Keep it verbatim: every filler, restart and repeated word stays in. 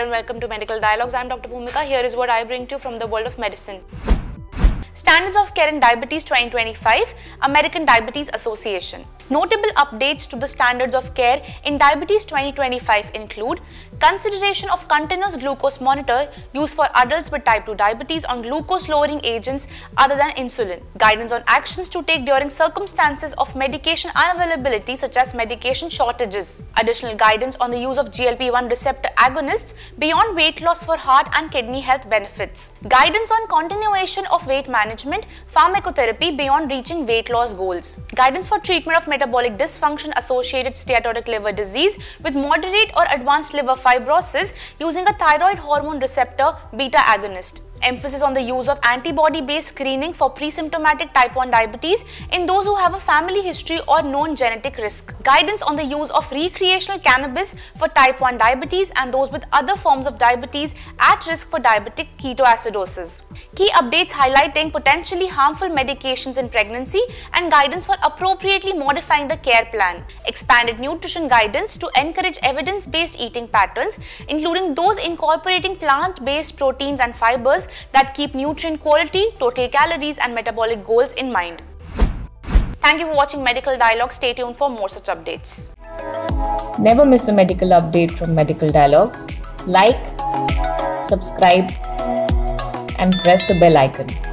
and welcome to Medical Dialogues. I am Doctor Bhumika. Here is what I bring to you from the world of medicine. Standards of Care in Diabetes twenty twenty-five, American Diabetes Association. Notable updates to the Standards of Care in Diabetes twenty twenty-five include consideration of continuous glucose monitor used for adults with type two diabetes on glucose-lowering agents other than insulin, guidance on actions to take during circumstances of medication unavailability such as medication shortages, additional guidance on the use of G L P one receptor agonists beyond weight loss for heart and kidney health benefits, guidance on continuation of weight management, pharmacotherapy beyond reaching weight loss goals, guidance for treatment of medication metabolic dysfunction associated steatotic liver disease with moderate or advanced liver fibrosis using a thyroid hormone receptor beta agonist. Emphasis on the use of antibody-based screening for pre-symptomatic type one diabetes in those who have a family history or known genetic risk. Guidance on the use of recreational cannabis for type one diabetes and those with other forms of diabetes at risk for diabetic ketoacidosis. Key updates highlighting potentially harmful medications in pregnancy and guidance for appropriately modifying the care plan. Expanded nutrition guidance to encourage evidence-based eating patterns, including those incorporating plant-based proteins and fibers that keep nutrient quality, total calories and metabolic goals in mind. Thank you for watching Medical Dialogues. Stay tuned for more such updates. Never miss a medical update from Medical Dialogues. Like, subscribe and press the bell icon.